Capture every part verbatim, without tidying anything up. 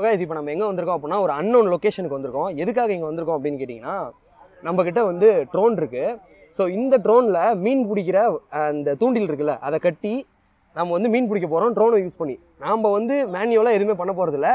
guys, இப்போ நம்ம எங்க வந்திருக்கோம் அப்படினா ஒரு unknown லொகேஷனுக்கு வந்திருக்கோம். எதுக்காக இங்க வந்திருக்கோம் அப்படினு கேட்டிங்கனா, நம்ம கிட்ட வந்து ட்ரோன் இருக்கு. சோ இந்த ட்ரோன்ல மீன் பிடிக்கிற அந்த தூண்டில் இருக்குல, அதை கட்டி நம்ம வந்து மீன் பிடிக்க போறோம் ட்ரோனை யூஸ் பண்ணி. நாம வந்து மேனுவலா எதுமே பண்ண போறது இல்ல,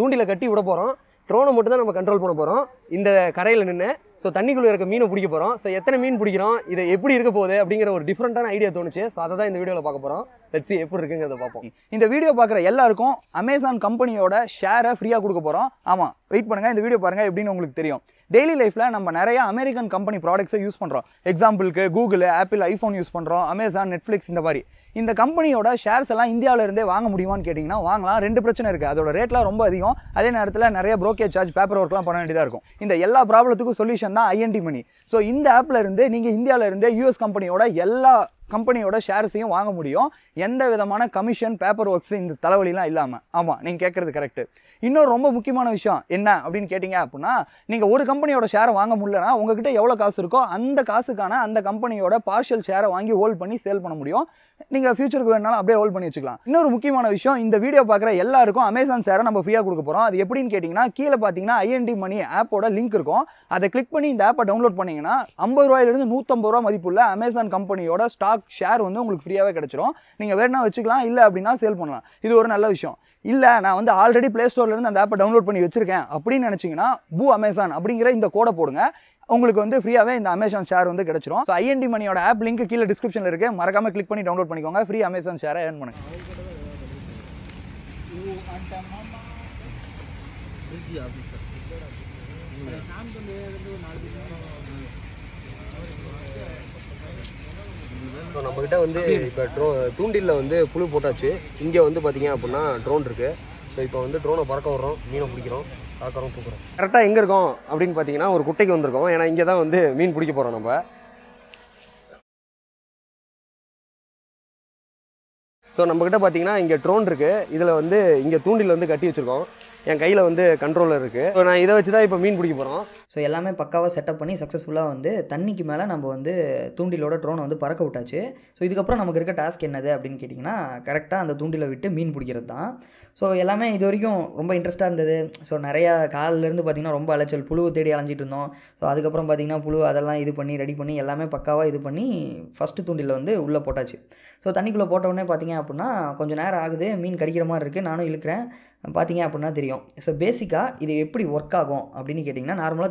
தூண்டில கட்டி விட போறோம். ட்ரோனை மட்டும் தான் நம்ம கண்ட்ரோல் பண்ண போறோம் இந்த கரையில நின்னு. சோ தண்ணிக்குள்ள இருக்க மீனை பிடிக்க போறோம். சோ எத்தனை மீன் பிடிக்கிறோம், இது எப்படி இருக்க போகுது அப்படிங்கிற ஒரு டிஃப்ரெண்டான ஐடியா தோணுச்சு. சோ அதை தான் இந்த வீடியோல பார்க்க போறோம். லெட்ஸ் எப்படி இருக்குங்கிறத பார்ப்போம். இந்த வீடியோ பார்க்குற எல்லாருக்கும் அமேசான் கம்பெனியோட ஷேரை ஃப்ரீயா கொடுக்க போறோம். ஆமா, வெயிட் பண்ணுங்க, இந்த வீடியோ பாருங்க எப்படின்னு உங்களுக்கு தெரியும். டெய்லி லைஃப்ல நம்ம நிறைய அமெரிக்கன் கம்பெனி ப்ராடக்ட்ஸை யூஸ் பண்றோம். எக்ஸாம்பிளுக்கு கூகுள், ஆப்பிள், ஐபோன் யூஸ் பண்றோம், அமேசான், நெட்ஃபிளிக்ஸ். இந்த மாதிரி இந்த கம்பெனியோட ஷேர்ஸ் எல்லாம் இந்தியாவில இருந்தே வாங்க முடியுமான்னு கேட்டிங்கன்னா வாங்கலாம். ரெண்டு பிரச்சனை இருக்கு, அதோட ரேட்லாம் ரொம்ப அதிகம், அதே நேரத்தில் நிறைய ப்ரோக்கேஜ் சார்ஜ், பேப்பர் ஒர்க்லாம் பண்ண வேண்டியதாக இருக்கும். இந்த எல்லா ப்ராப்ளத்துக்கும் சொல்யூஷன் தான் ஐஎன்டிமணி. ஸோ இந்த ஆப்ல இருந்து நீங்க இந்தியாவில இருந்தே யூஎஸ் கம்பெனியோட எல்லா கம்பெனியோட ஷேர்ஸையும் வாங்க முடியும், எந்த விதமான கமிஷன், பேப்பர் ஒர்க்ஸ், இந்த தலைவலிலாம் இல்லாமல். ஆமாம், நீங்கள் கேட்குறது கரெக்ட். இன்னொரு ரொம்ப முக்கியமான விஷயம் என்ன அப்படின்னு கேட்டிங்க அப்படின்னா, நீங்கள் ஒரு கம்பெனியோட ஷேரை வாங்க முடியலன்னா உங்ககிட்ட எவ்வளோ காசு இருக்கோ அந்த காசுக்கான அந்த கம்பெனியோட பார்ஷியல் ஷேரை வாங்கி ஹோல்ட் பண்ணி சேல் பண்ண முடியும். நீங்கள் ஃபியூச்சருக்கு வேணாலும் அப்படியே ஹோல்ட் பண்ணி வச்சுக்கலாம். இன்னொரு முக்கியமான விஷயம், இந்த வீடியோ பார்க்குற எல்லாருக்கும் அமேசான் ஷேரை நம்ம ஃப்ரீயாக கொடுக்க போகிறோம். அது எப்படின்னு கேட்டிங்கன்னா, கீழே பார்த்தீங்கன்னா ஐஎன்டி மணி ஆப்போட லிங்க் இருக்கும், அதை கிளிக் பண்ணி இந்த ஆப்பை டவுன்லோட் பண்ணிங்கன்னா ஐம்பது ரூபாயிலிருந்து நூற்றம்பது ரூபா மதிப்புள்ள அமேசான் கம்பெனியோட ஸ்டாக் ஷேர் வந்து உங்களுக்கு ஃப்ரீயாகவே கிடைச்சிரும். நீங்கள் வேணா வச்சுக்கலாம், இல்லை அப்படின்னா சேல் பண்ணலாம். இது ஒரு நல்ல விஷயம். இல்லை நான் வந்து ஆல்ரெடி பிளே ஸ்டோர்லேருந்து அந்த ஆப்பை டவுன்லோட் பண்ணி வச்சிருக்கேன் அப்படின்னு நினச்சிங்கன்னா பூ அமேசான் அப்படிங்கிற இந்த கோடை போடுங்க, உங்களுக்கு வந்து ஃப்ரீயாகவே இந்த அமேசான் ஷேர் வந்து கிடைச்சிரும். ஸோ ஐஎன்டி மணியோட ஆப் லிங்க் கீழே டிஸ்கிரிப்ஷனில் இருக்கு, மறக்காம கிளிக் பண்ணி டவுன்லோட் பண்ணிக்கோங்க. ஃப்ரீ அமேசான் ஷேரை ஏர்ன் பண்ணுங்க. ஸோ நம்மகிட்ட வந்து இப்போ ட்ரோ தூண்டிலில் வந்து புழு போட்டாச்சு. இங்கே வந்து பார்த்தீங்க அப்படின்னா ட்ரோன் இருக்குது. ஸோ இப்போ வந்து ட்ரோனை பறக்க விட்றோம், மீனை பிடிக்கிறோம், பார்க்குறோம், தூக்குறோம். கரெக்டாக எங்கே இருக்கோம் அப்படின்னு பார்த்தீங்கன்னா ஒரு குட்டைக்கு வந்திருக்கோம். ஏன்னா இங்கே தான் வந்து மீன் பிடிக்க போகிறோம் நம்ம. ஸோ நம்மகிட்ட பார்த்தீங்கன்னா இங்கே ட்ரோன் இருக்குது, இதில் வந்து இங்கே தூண்டில் வந்து கட்டி வச்சுருக்கோம். என் கையில் வந்து கண்ட்ரோலர் இருக்குது. ஸோ நான் இதை வச்சு தான் இப்போ மீன் பிடிக்க போகிறோம். ஸோ எல்லாமே பக்காவாக செட்டப் பண்ணி சக்ஸஸ்ஃபுல்லாக வந்து தண்ணிக்கு மேலே நம்ம வந்து தூண்டிலோட ட்ரோனை வந்து பறக்க விட்டாச்சு. ஸோ இதுக்கப்புறம் நமக்கு இருக்க டாஸ்க் என்னது அப்படின்னு கேட்டிங்கன்னா, கரெக்டாக அந்த தூண்டிலை விட்டு மீன் பிடிக்கிறது தான். ஸோ எல்லாமே இது வரைக்கும் ரொம்ப இன்ட்ரெஸ்ட்டாக இருந்தது. ஸோ நிறையா காலிலேருந்து பார்த்திங்கன்னா ரொம்ப அலைச்சல், புழுவை தேடி அலைஞ்சிட்டு இருந்தோம். ஸோ அதுக்கப்புறம் பார்த்திங்கன்னா புழு அதெல்லாம் இது பண்ணி ரெடி பண்ணி எல்லாமே பக்காவாக இது பண்ணி ஃபஸ்ட்டு தூண்டில் வந்து உள்ளே போட்டாச்சு. ஸோ தண்ணிக்குள்ளே போட்டவுடனே பார்த்திங்க அப்படின்னா கொஞ்சம் நேரம் ஆகுது, மீன் கடிக்கிற மாதிரி இருக்குது, நானும் இழுக்கிறேன், பார்த்திங்க அப்படின்னா தெரியும். ஸோ பேசிக்காக இது எப்படி ஒர்க் ஆகும் அப்படின்னு கேட்டிங்கன்னா, நார்மலாக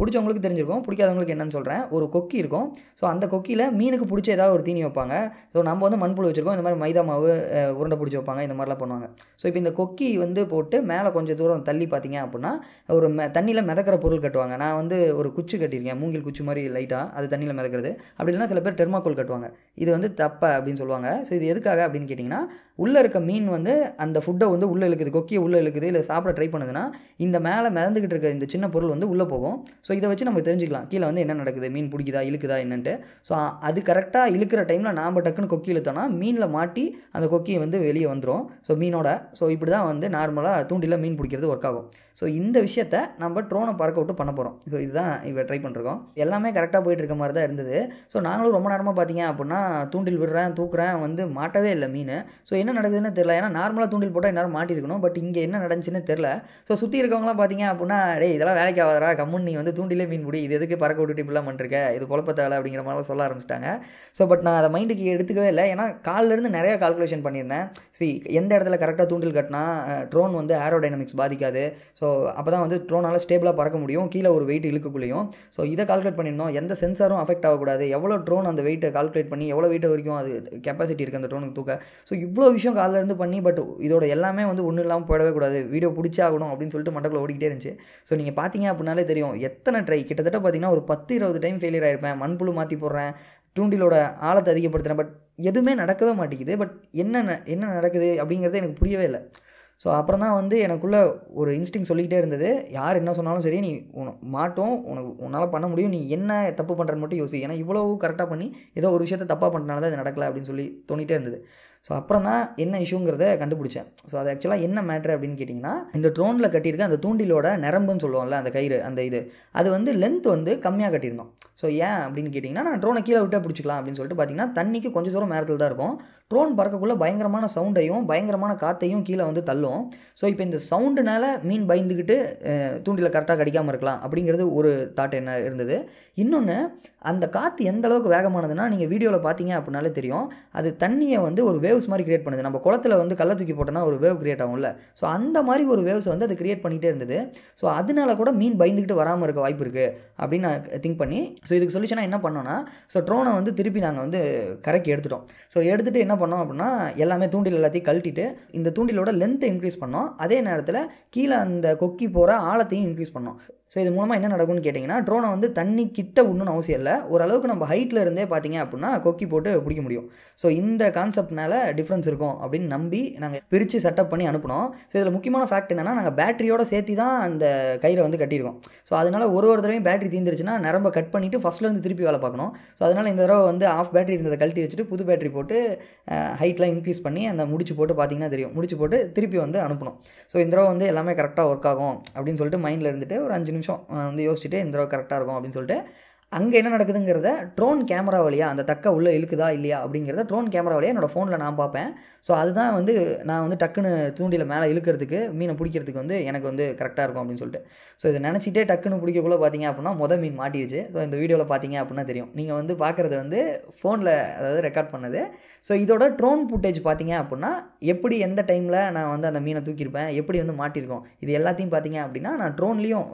பிடிச்சவங்களுக்கு தெரிஞ்சிருக்கும், பிடிக்காதவங்களுக்கு என்னென்னு சொல்கிறேன். ஒரு கொக்கி இருக்கும். ஸோ அந்த கொக்கியில் மீனுக்கு பிடிச்ச ஏதாவது ஒரு தீனி வைப்பாங்க. ஸோ நம்ம வந்து மண்புழு வச்சுருக்கோம், இந்த மாதிரி மைதா மாவு உருண்டை பிடிச்சி வைப்பாங்க, இந்த மாதிரிலாம் பண்ணுவாங்க. ஸோ இப்போ இந்த கொக்கி வந்து போட்டு மேலே கொஞ்சம் தூரம் தள்ளி பார்த்திங்க அப்படின்னா ஒரு மெ தண்ணியில் மிதக்கிற பொருள் கட்டுவாங்க. நான் வந்து ஒரு குச்சி கட்டியிருக்கேன், மூங்கில் குச்சி மாதிரி லைட்டாக, அது தண்ணியில் மிதக்கிறது. அப்படி இல்லைன்னா சில பேர் டெர்மாக்கோல் கட்டுவாங்க, இது வந்து தப்பை அப்படின்னு சொல்லுவாங்க. ஸோ இது எதுக்காக அப்படின்னு கேட்டிங்கன்னா, உள்ளே இருக்க மீன் வந்து அந்த ஃபுட்டை வந்து உள்ளே இழுக்குது, கொக்கியை உள்ளே இழுக்குது, இல்லை சாப்பிட ட்ரை பண்ணுதுன்னா இந்த மேலே மிதந்துக்கிட்டு இருக்க இந்த சின்ன பொருள் வந்து உள்ளே போகும். ஸோ இதை வச்சு நம்ம தெரிஞ்சுக்கலாம் கீழே வந்து என்ன நடக்குது, மீன் பிடிக்குதா இழுக்குதா என்னன்ட்டு. ஸோ அது கரெக்டாக இழுக்கிற டைமில் நாம் டக்குன்னு கொக்கி இழுத்தோன்னா மீனில் மாட்டி அந்த கொக்கியை வந்து வெளியே வந்துடும். ஸோ மீனோட ஸோ இப்படி தான் வந்து நார்மலாக தூண்டிலில் மீன் பிடிக்கிறது ஒர்க் ஆகும். ஸோ இந்த விஷயத்தை நம்ம ட்ரோனை பறக்க விட்டு பண்ண போகிறோம். ஸோ இதுதான் இப்போ ட்ரை பண்ணிருக்கோம். எல்லாமே கரெக்டாக போயிட்டு இருக்க மாதிரி தான் இருந்தது. ஸோ நாங்களும் ரொம்ப நேரமாக பார்த்தீங்க அப்படின்னா தூண்டில் விடுறேன், தூக்குறேன், வந்து மாட்டவே இல்லை மீன். ஸோ என்ன நடக்குதுன்னு தெரில. ஏன்னா நார்மலாக தூண்டில் போட்டால் என்னால் மாட்டியிருக்கணும், பட் இங்கே என்ன நடந்துச்சுன்னு தெரில. ஸோ சுற்றி இருக்கவங்களாம் பார்த்தீங்க அப்படின்னா, டே இதெல்லாம் வேலைக்கு ஆகாதரா, கம்முன்னு நீ வந்து தூண்டிலே மீன் பிடி, இது எதுக்கு பறக்க விட்டுட்டு இப்படிலாம் பண்ணிருக்க, இது பொழப்பத்தேவை அப்படிங்கிற மாதிரிலாம் சொல்ல ஆரம்பிச்சிட்டாங்க. ஸோ பட் நான் அதை மைண்டுக்கு எடுத்துக்கவே இல்லை. ஏன்னா காலிலேருந்து நிறையா கால்குலேஷன் பண்ணியிருந்தேன். ஸோ எந்த இடத்துல கரெக்டாக தூண்டில் கட்டினா ட்ரோன் வந்து ஏரோடைனமிக்ஸ் பாதிக்காது. ஸோ அப்போ தான் வந்து ட்ரோனால் ஸ்டேபிளாக பறக்க முடியும், கீழே ஒரு வெயிட் இழுக்கக்குள்ளையும். ஸோ இதை கால்குலேட் பண்ணியிருந்தோம், எந்த சென்சாரும் அஃபெக்ட் ஆகக்கூடாது, எவ்வளோ ட்ரோன் அந்த வெயிட்டை கால்குலேட் பண்ணி எவ்வளோ வெயிட் வரைக்கும் அது கெப்பாசிட்டி இருக்குது அந்த ட்ரோனுக்கு தூக்க. ஸோ இவ்வளோ விஷயம் காலிலேருந்து பண்ணி, பட் இதோட எல்லாமே வந்து ஒன்றும் இல்லாமல் போயிடவே கூடாது, வீடியோ பிடிச்சாகணும் அப்படின்னு சொல்லிட்டு மண்டக்குள்ள ஓடிக்கிட்டே இருந்துச்சு. ஸோ நீங்கள் பார்த்தீங்க அப்படின்னாலே தெரியும் எத்தனை ட்ரை, கிட்டத்தட்ட பார்த்தீங்கன்னா ஒரு பத்து இருபது டைம் ஃபெயிலியர் ஆகிருப்பேன். மண்புழு மாற்றி போடுறேன், தூண்டிலோட ஆழத்தை அதிகப்படுத்துகிறேன், பட் எதுவுமே நடக்கவே மாட்டேங்குது. பட் என்ன என்ன நடக்குது அப்படிங்கிறது எனக்கு புரியவே இல்லை. ஸோ அப்புறம் தான் வந்து எனக்குள்ளே ஒரு இன்ஸ்டிங் சொல்லிக்கிட்டே இருந்தது, யார் என்ன சொன்னாலும் சரி, நீ உனக்கு மாட்டோம், உனக்கு உன்னால் பண்ண முடியும், நீ என்ன தப்பு பண்ணுறன்னு மட்டும் யோசி. ஏன்னா இவ்வளோ கரெக்டாக பண்ணி ஏதோ ஒரு விஷயத்தை தப்பாக பண்ணுறனால தான் இது நடக்கலை அப்படின்னு சொல்லி தோணிகிட்டே இருந்தது. ஸோ அப்புறம் தான் என்ன இஷ்யூங்கிறத கண்டுபிடிச்சேன். ஸோ அது ஆக்சுவலாக என்ன மேட்ரு அப்படின்னு கேட்டிங்கன்னா, இந்த ட்ரோனில் கட்டியிருக்க அந்த தூண்டிலோட நரம்புன்னு சொல்லுவோம்ல அந்த கயிறு, அந்த இது அது வந்து லென்த் வந்து கம்மியாக கட்டியிருந்தோம். ஸோ ஏன் அப்படின்னு கேட்டிங்கன்னா, நான் ட்ரோனை கீழே விட்டே பிடிச்சிக்கலாம் அப்படின்னு சொல்லிட்டு பார்த்தீங்கன்னா தண்ணிக்கு கொஞ்சம் தூரம் மேரத்தில் தான் இருக்கும். ட்ரோன் பறக்கக்குள்ளே பயங்கரமான சவுண்டையும் பயங்கரமான காற்றையும் கீழே வந்து தள்ளும். ஸோ இப்போ இந்த சவுண்டுனால மீன் பயந்துக்கிட்டு தூண்டில் கரெக்டாக கடிக்காமல் இருக்கலாம் அப்படிங்கிறது ஒரு தாட் என்ன இருந்தது. இன்னொன்று, அந்த காற்று எந்த அளவுக்கு வேகமானதுன்னா நீங்கள் வீடியோவில் பார்த்தீங்க அப்படின்னாலே தெரியும், அது தண்ணியை வந்து ஒரு வேவ்ஸ் மாதிரி கிரியேட் பண்ணுது. நம்ம குளத்தில் வந்து கல்லை தூக்கி போட்டோன்னா ஒரு வேவ் கிரியேட் ஆகும்ல, ஸோ அந்த மாதிரி ஒரு வேவ்ஸ் வந்து அது கிரியேட் பண்ணிகிட்டே இருந்தது. ஸோ அதனால கூட மீன் பயந்துக்கிட்டு வராமல் இருக்க வாய்ப்பு இருக்குது அப்படின்னு நான் திங்க் பண்ணி, ஸோ இதுக்கு சொல்யூஷனாக என்ன பண்ணோன்னா, ஸோ ட்ரோனை வந்து திருப்பி நாங்கள் வந்து கரைக்கு எடுத்துட்டோம். ஸோ எடுத்துகிட்டு என்ன பண்ணோம் அப்படின்னா, எல்லாமே தூண்டில் எல்லாத்தையும் கழட்டிட்டு இந்த தூண்டிலோட லென்த்தை இன்க்ரீஸ் பண்ணோம். அதே நேரத்தில் கீழே அந்த கொக்கி போகிற ஆழத்தையும் இன்க்ரீஸ் பண்ணோம். ஸோ இது மூலமாக என்ன நடக்கும்னு கேட்டிங்கன்னா, ட்ரோனை வந்து தண்ணி கிட்ட ஒன்றுன்னு அவசியம் இல்லை, ஓரளவுக்கு நம்ம ஹைட்டில் இருந்தே பார்த்தீங்க அப்படின்னா கொக்கி போட்டு பிடிக்க முடியும். ஸோ இந்த கான்செப்ட்னால டிஃப்ரென்ஸ் இருக்கும் அப்படின்னு நம்பி நாங்கள் பிரித்து செட்டப் பண்ணி அனுப்பினோம். ஸோ இதில் முக்கியமான ஃபேக்ட் என்னென்னா, நாங்கள் பேட்டரியோடு சேர்த்து தான் அந்த கயிறை வந்து கட்டியிருக்கோம். ஸோ அதனால் ஒரு ஒரு தடவையும் பேட்டரி தீர்ந்துருச்சுன்னா நரம்பை கட் பண்ணிவிட்டு ஃபஸ்ட்லேருந்து திருப்பி வேலை பார்க்கணும். ஸோ அதனால் இந்த தடவை வந்து ஆஃப் பேட்டரி இருந்ததை கழட்டி வச்சுட்டு புது பேட்டரி போட்டு ஹைட்லாம் இன்க்ரீஸ் பண்ணி அந்த முடிச்சு போட்டு பார்த்தீங்கன்னா தெரியும், முடிச்சு போட்டு திருப்பி வந்து அனுப்பணும். ஸோ இந்த தடவை வந்து எல்லாமே கரெக்டாக ஒர்க் ஆகும் அப்படின்னு சொல்லிட்டு மைண்டில் இருந்துட்டு ஒரு அஞ்சு நிமிஷம் வந்து யோசிச்சுட்டு இந்த தடவை கரெக்டாக இருக்கும் அப்படின்னு சொல்லிட்டு அங்கே என்ன நடக்குதுங்கிறத ட்ரோன் கேமரா வழியாக, அந்த தக்கை உள்ளே இழுக்குதா இல்லையா அப்படிங்கிறத ட்ரோன் கேமரா வழியாக என்னோடய ஃபோனில் நான் பார்ப்பேன். ஸோ அதுதான் வந்து நான் வந்து டக்குன்னு தூண்டியில் மேலே இழுக்கிறதுக்கு, மீனை பிடிக்கிறதுக்கு வந்து எனக்கு வந்து கரெக்டாக இருக்கும் அப்படின்னு சொல்லிட்டு. ஸோ இதை நினச்சிட்டே டக்குன்னு பிடிக்கக்குள்ளே பார்த்தீங்க அப்படின்னா மொதல் மீன் மாட்டிடுச்சு. ஸோ இந்த வீடியோவில் பார்த்தீங்க அப்படின்னா தெரியும், நீங்கள் வந்து பார்க்குறது வந்து ஃபோனில் அதாவது ரெக்கார்ட் பண்ணது. ஸோ இதோட ட்ரோன் ஃபுட்டேஜ் பார்த்தீங்க அப்படின்னா எப்படி எந்த டைமில் நான் வந்து அந்த மீனை தூக்கியிருப்பேன், எப்படி வந்து மாட்டியிருக்கோம், இது எல்லாத்தையும் பார்த்தீங்க அப்படின்னா நான் ட்ரோன்லேயும்,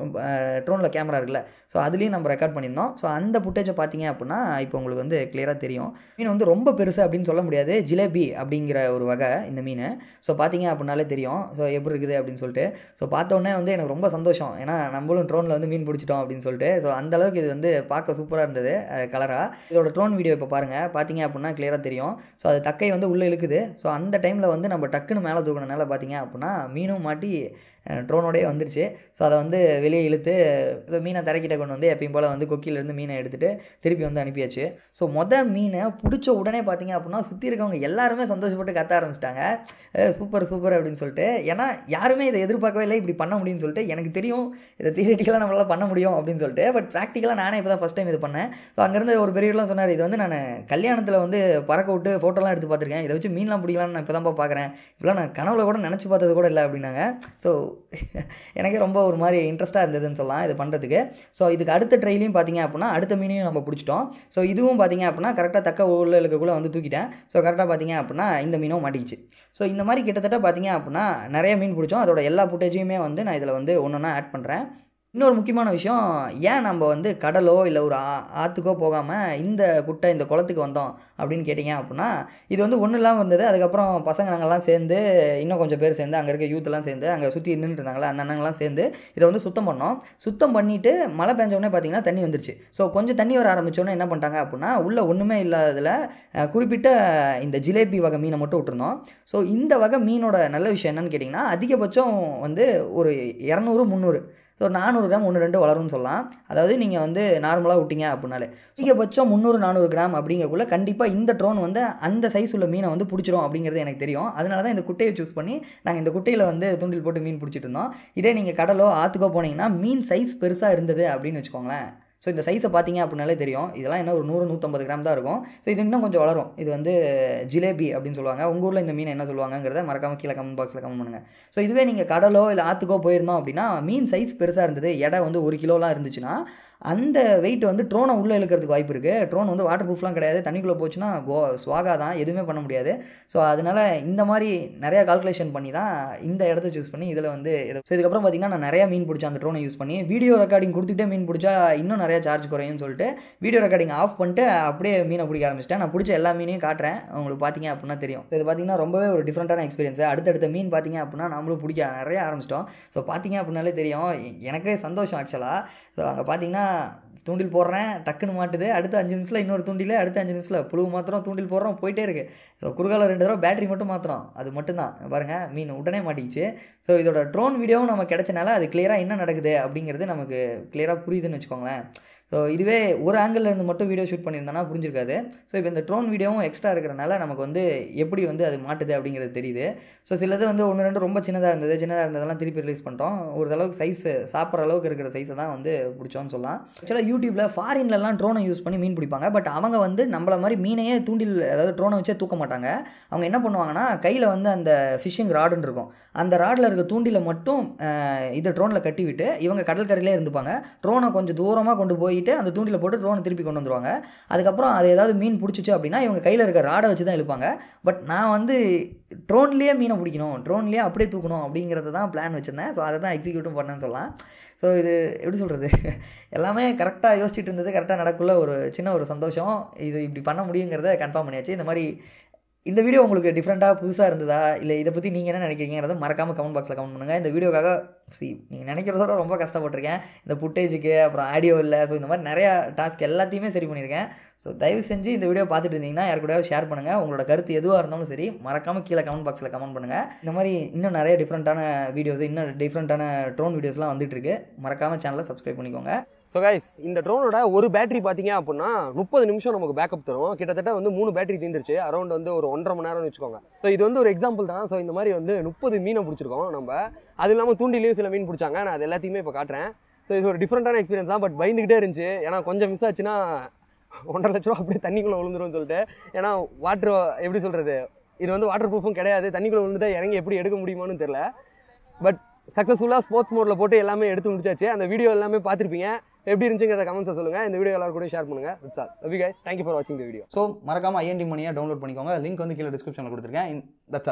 ட்ரோனில் கேமரா இருக்குல்ல ஸோ அதுலேயும் நம்ம ரெக்கார்ட் பண்ணியிருந்தோம். ஸோ அந்த ஃபுட்டேஜை பார்த்தீங்க அப்படின்னா இப்போ உங்களுக்கு வந்து கிளியராக தெரியும். மீன் வந்து ரொம்ப பெருசு அப்படின்னு சொல்ல முடியாது, ஜிலேபி அப்படிங்கிற ஒரு வகை இந்த மீன். ஸோ பார்த்தீங்க அப்படின்னாலே தெரியும் ஸோ எப்படி இருக்குது அப்படின்னு சொல்லிட்டு. ஸோ பார்த்தோன்னே வந்து எனக்கு ரொம்ப சந்தோஷம், ஏன்னா நம்மளும் ட்ரோனில் வந்து மீன் பிடிச்சிட்டோம் அப்படின்னு சொல்லிட்டு. ஸோ அந்தளவுக்கு இது வந்து பார்க்க சூப்பராக இருந்தது கலராக. இதோட ட்ரோன் வீடியோ இப்போ பாருங்கள், பார்த்தீங்க அப்படின்னா கிளியராக தெரியும். ஸோ அது தக்கை வந்து உள்ளே இழுக்குது. ஸோ அந்த டைமில் வந்து நம்ம டக்குன்னு மேலே தூக்கினால பார்த்தீங்க அப்படின்னா மீனும் மாட்டி ட்ரோனோடய வந்துருச்சு. ஸோ அதை வந்து வெளியே இழுத்து மீனை தரைக்கிட்ட கொண்டு வந்து எப்பயும் போல் வந்து கொக்கியிலேருந்து மீனை எடுத்துகிட்டு திருப்பி வந்து அனுப்பியாச்சு. ஸோ மொதல் மீனை பிடிச்ச உடனே பார்த்தீங்க அப்படின்னா சுற்றி இருக்கவங்க எல்லாருமே சந்தோஷப்பட்டு கத்த ஆரம்பிச்சிட்டாங்க, சூப்பர் சூப்பர் அப்படின்னு சொல்லிட்டு. ஏன்னா யாருமே இதை எதிர்பார்க்கவே இல்லை இப்படி பண்ண முடியும்னு சொல்லிட்டு. எனக்கு தெரியும் இதை தியரிட்டிக்கலாக நம்மளால் பண்ண முடியும் அப்படின்னு சொல்லிட்டு, பட் ப்ராக்டிக்கலாக நானே இப்போ தான் ஃபஸ்ட் டைம் இது பண்ணேன். ஸோ அங்கேருந்து ஒரு பெரியவரெலாம் சொன்னார், இது வந்து நான் கல்யாணத்தில் வந்து பறக்க விட்டு ஃபோட்டோலாம் எடுத்து பார்த்துருக்கேன், இதை வச்சு மீன்லாம் பிடிக்கலாம்னு நான் இப்போ தான்ப்பா பார்க்குறேன், இப்போலாம் நான் கனவுல கூட நினச்சி பார்த்தது கூட இல்லை அப்படின்னாங்க. ஸோ எனக்கே ரொம்ப ஒரு மாதிரி இன்ட்ரெஸ்ட்டாக இருந்ததுன்னு சொல்லலாம் இது பண்ணுறதுக்கு. ஸோ இதுக்கு அடுத்த ட்ரைலையும் பார்த்தீங்க அப்படின்னா அடுத்த மீனையும் நம்ம பிடிச்சிட்டோம். ஸோ இதுவும் பார்த்தீங்க அப்படின்னா கரெக்டாக தக்க உள்ள இழுக்கக்குள்ளே வந்து தூக்கிட்டேன். ஸோ கரெக்டாக பார்த்தீங்க அப்படின்னா இந்த மீனும் மாட்டிக்கிச்சு. ஸோ இந்த மாதிரி கிட்டத்தட்ட பார்த்தீங்க அப்படின்னா நிறைய மீன் பிடிச்சோம். அதோட எல்லா ஃபுட்டேஜையுமே வந்து நான் இதில் வந்து ஒன்று ஒன்றா ஆட் பண்ணுறேன். இன்னொரு முக்கியமான விஷயம், ஏன் நம்ம வந்து கடலோ இல்லை ஒரு ஆ ஆற்றுக்கோ போகாமல் இந்த குட்டை இந்த குளத்துக்கு வந்தோம் அப்படின்னு கேட்டிங்க அப்படின்னா, இது வந்து ஒன்றும் இல்லாமல் இருந்தது. அதுக்கப்புறம் பசங்க நாங்கள்லாம் சேர்ந்து, இன்னும் கொஞ்சம் பேர் சேர்ந்து, அங்கே இருக்க யூத்தெல்லாம் சேர்ந்து, அங்கே சுற்றி நின்றுட்டு இருந்தாங்களே அந்த அண்ணங்கள்லாம் சேர்ந்து இதை வந்து சுத்தம் பண்ணோம். சுத்தம் பண்ணிவிட்டு மழை பெஞ்சோடனே பார்த்திங்கன்னா தண்ணி வந்துருச்சு. ஸோ கொஞ்சம் தண்ணி வர ஆரம்பித்தோன்னே என்ன பண்ணிட்டாங்க அப்படின்னா, உள்ளே ஒன்றுமே இல்லாததில் குறிப்பிட்ட இந்த ஜிலேபி வகை மீனை மட்டும் விட்டுருந்தோம். ஸோ இந்த வகை மீனோட நல்ல விஷயம் என்னென்னு கேட்டிங்கன்னா, அதிகபட்சம் வந்து ஒரு இரநூறு முந்நூறு ஸோ நானூறு கிராம் ஒன்று ரெண்டு வளரும்னு சொல்லலாம். அதாவது நீங்கள் வந்து நார்மலாக விட்டிங்க அப்படின்னாலே அதிகபட்சம் முந்நூறு நானூறு கிராம் அப்படிங்கிறக்குள்ளே கண்டிப்பாக இந்த ட்ரோன் வந்து அந்த சைஸ் உள்ள மீனை வந்து பிடிச்சிரும் அப்படிங்கிறது எனக்கு தெரியும். அதனால தான் இந்த குட்டையை சூஸ் பண்ணி நாங்கள் இந்த குட்டையில் வந்து தூண்டில் போட்டு மீன் பிடிச்சிட்டு இருந்தோம். இதே நீங்கள் கடலோ ஆற்றுக்கோ போனீங்கன்னா மீன் சைஸ் பெருசாக இருந்தது அப்படின்னு வச்சுக்கோங்களேன். ஸோ இந்த சைஸை பார்த்தீங்க அப்படின்னாலே தெரியும், இதெல்லாம் என்ன ஒரு நூறு நூற்றம்பது கிராம் தான் இருக்கும். ஸோ இது இன்னும் கொஞ்சம் வளரும். இது வந்து ஜிலேபி அப்படின்னு சொல்லுவாங்க. உங்கள் ஊரில் இந்த மீனை என்ன சொல்லுவாங்கிறத மறக்காமல் கீழே கமெண்ட் பாக்ஸில் கமெண்ட் பண்ணுங்கள். ஸோ இதுவே நீங்கள் கடலோ இல்லை ஆற்றுக்கோ போயிருந்தோம் அப்படின்னா மீன் சைஸ் பெருசாக இருந்தது, எடை வந்து ஒரு கிலோலாம் இருந்துச்சுன்னா அந்த வெயிட் வந்து ட்ரோனை உள்ளே இழுக்கிறதுக்கு வாய்ப்பு இருக்குது. ட்ரோன் வந்து வாட்டர் ப்ரூஃப்லாம் கிடையாது, தண்ணிக்குள்ளே போச்சுன்னா கோ ஸ்வாகா தான், எதுவுமே பண்ண முடியாது. ஸோ அதனால் இந்த மாதிரி நிறையா கால்குலேஷன் பண்ணி தான் இந்த இடத்த சூஸ் பண்ணி இதில் வந்து இதை. ஸோ இதுக்கப்புறம் பார்த்திங்கன்னா நான் நிறையா மீன் பிடிச்சேன் அந்த ட்ரோனை யூஸ் பண்ணி. வீடியோ ரெக்கார்டிங் கொடுத்துட்டே மீன் பிடிச்சா இன்னும் நிறையா சார்ஜ் குறையும்னு சொல்லிட்டு வீடியோ ரெக்கார்டிங் ஆஃப் பண்ணிட்டு அப்படியே மீனை பிடிக்க ஆரம்பிச்சிட்டேன். நான் பிடிச்ச எல்லா மீனையும் காட்டுறேன், உங்களுக்கு பார்த்திங்க அப்படின்னா தெரியும். ஸோ இது பார்த்திங்கன்னா ரொம்பவே ஒரு டிஃப்ரெண்ட்டான எக்ஸ்பீரியன்ஸு. அடுத்தடுத்த மீன் பார்த்திங்க அப்படின்னா நம்மளும் பிடிக்க நிறையா ஆரம்பிச்சிட்டோம். ஸோ பார்த்திங்க அப்படின்னாலே தெரியும் எனக்கே சந்தோஷம் ஆக்சுவலாக. ஸோ அங்கே பார்த்திங்கன்னா தூண்டில் போடுறேன், டக்குன்னு மாட்டுது, அடுத்த அஞ்சு நிமிஷத்தில் இன்னொரு தூண்டில், அடுத்த அஞ்சு நிமிஷத்தில் புழு மாத்திரம், தூண்டில் போடுறோம், போயிட்டே இருக்குது. ஸோ குறுகால ரெண்டு தடவை பேட்டரி மட்டும் மாத்திரம், அது மட்டும்தான் பாருங்கள் மீன் உடனே மாட்டிக்கிச்சு. ஸோ இதோட ட்ரோன் வீடியோவும் நம்ம கிடச்சனால அது கிளியராக என்ன நடக்குது அப்படிங்கிறது நமக்கு கிளியராக புரியுதுன்னு வச்சுக்கோங்களேன். ஸோ இதுவே ஒரு ஆங்கிள்லேருந்து மட்டும் வீடியோ ஷூட் பண்ணியிருந்தோன்னா புரிஞ்சிருக்காது. ஸோ இப்போ இந்த ட்ரோன் வீடியோவும் எக்ஸ்ட்ரா இருக்கிறனால நமக்கு வந்து எப்படி வந்து அது மாட்டுது அப்படிங்கிறது தெரியுது. ஸோ சிலது வந்து ஒன்று ரெண்டு ரொம்ப சின்னதாக இருந்தது, சின்னதாக இருந்ததெல்லாம் திருப்பி ரிலீஸ் பண்ணிட்டோம். ஒரு அளவுக்கு சைஸ் சாப்பிட்ற அளவுக்கு இருக்கிற சைஸை தான் வந்து பிடிச்சோன்னு சொல்லலாம். ஆக்சுவலாக யூடியூப்பில் ஃபாரின்லலாம் ட்ரோனை யூஸ் பண்ணி மீன் பிடிப்பாங்க. பட் அவங்க வந்து நம்மள மாதிரி மீனையே தூண்டில், அதாவது ட்ரோனை வச்சே தூக்க மாட்டாங்க. அவங்க என்ன பண்ணுவாங்கன்னா, கையில் வந்து அந்த ஃபிஷிங் ராடுன்னு இருக்கும், அந்த ராடில் இருக்க தூண்டில் மட்டும் இதை ட்ரோனில் கட்டிவிட்டு இவங்க கடற்கரையிலே இருந்துப்பாங்க. ட்ரோனை கொஞ்சம் தூரமாக கொண்டு போயிட்டு அந்த தூண்டில் போட்டு ட்ரோனை திருப்பி கொண்டு வந்துடுவாங்க. அதுக்கப்புறம் அது ஏதாவது மீன் பிடிச்சிச்சு அப்படின்னா இவங்க கையில் இருக்க ராடை வச்சு தான் இழுப்பாங்க. பட் நான் வந்து ட்ரோன்லேயே மீனை பிடிக்கணும், ட்ரோன்லேயே அப்படியே தூக்கணும் அப்படிங்கிறத தான் பிளான் வச்சுருந்தேன். ஸோ அதை தான் எக்ஸிக்யூட்டும் பண்ணேன்னு சொல்லலாம். ஸோ இது எப்படி சொல்கிறது, எல்லாமே கரெக்டாக யோசிச்சுட்டு இருந்தது, கரெக்டாக நடக்குள்ள ஒரு சின்ன ஒரு சந்தோஷம். இது இப்படி பண்ண முடியுங்கிறத கன்ஃபார்ம் பண்ணியாச்சு. இந்த மாதிரி இந்த வீடியோ உங்களுக்கு டிஃப்ரெண்ட்டாக புதுசாக இருந்ததா, இல்லை இதை பற்றி நீங்கள் என்ன நினைக்கிறீங்கிறத மறக்காமல் கமெண்ட் பாக்ஸில் கமெண்ட் பண்ணுங்கள். இந்த வீடியோக்காக சி நீங்கள் நினைக்கிறதோட ரொம்ப கஷ்டப்பட்டிருக்கேன். இந்த புட்டேஜுக்கு அப்புறம் ஆடியோ இல்லை. ஸோ இந்த மாதிரி நிறையா டாஸ்க் எல்லாத்தையுமே சரி பண்ணியிருக்கேன். ஸோ தயவு செஞ்சு இந்த வீடியோ பார்த்துட்டு இருந்தீங்கன்னா யார் கூட ஷேர் பண்ணுங்கள். உங்களோட கருத்து எதுவாக இருந்தாலும் சரி மறக்காமல் கீழே கமெண்ட் பாக்ஸில் கமெண்ட் பண்ணுங்கள். இந்த மாதிரி இன்னும் நிறைய டிஃப்ரெண்ட்டான வீடியோஸ், இன்னும் டிஃப்ரெண்ட்டான ட்ரோன் வீடியோஸ்லாம் வந்துட்டுருக்கு. மறக்காமல் சேனலை சப்ஸ்கிரைப் பண்ணிக்கோங்க. ஸோ கைஸ், இந்த ட்ரோனோட ஒரு பேட்டரி பார்த்தீங்க அப்படின்னா முப்பது நிமிஷம் நமக்கு பேக்கப் தரும். கிட்டத்தட்ட வந்து மூணு பேட்டரி தீர்ந்துருச்சு. அரௌண்ட் வந்து ஒரு ஒன்றரை மணி நேரம்னு வச்சுக்கோங்க. ஸோ இது வந்து ஒரு எக்ஸாம்பிள் தான். ஸோ இந்த மாதிரி வந்து முப்பது மீனை பிடிச்சிருக்கோம் நம்ம. அது இல்லாமல் தூண்டிலையும் சில மீன் பிடிச்சாங்க. நான் அது எல்லாத்தையுமே இப்போ காட்டுறேன். ஸோ இது ஒரு டிஃப்ரெண்ட்டான எக்ஸ்பீரியன்ஸ் தான். பட் பயந்துக்கிட்டே இருந்துச்சு, ஏன்னா கொஞ்சம் மிஸ் ஆச்சுன்னா ஒன்றரை லட்ச ரூபா அப்படியே தண்ணிக்குள்ளே விழுந்துரும்னு சொல்லிட்டு. ஏன்னா வாட்டர் எப்படி சொல்கிறது, இது வந்து வாட்டர் ப்ரூஃபும் கிடையாது. தண்ணிக்குள்ளே விழுந்துட்டு இறங்கி எப்படி எடுக்க முடியுமான்னு தெரில. பட் சக்ஸஸ்ஃபுல்லாக ஸ்போர்ட்ஸ் மோடில் போட்டு எல்லாமே எடுத்து முடிச்சாச்சு. அந்த வீடியோ எல்லாமே பார்த்துருப்பீங்க. எப்படி இருந்துச்சுங்கிறத கமெண்ட்ஸை சொல்லுங்கள். இந்த வீடியோ எல்லாரும் கூட ஷேர் பண்ணுங்கள். It's all. Love you guys. Thank you for வாட்சிங் தி வீடியோ. ஸோ மறக்காமல் ஐஎன்டி மணியை டவுன்லோட் பண்ணிக்கோங்க. லிங்க் வந்து கீழே டிஸ்கிரிப்ஷனில் கொடுத்துருக்கேன். In that's all.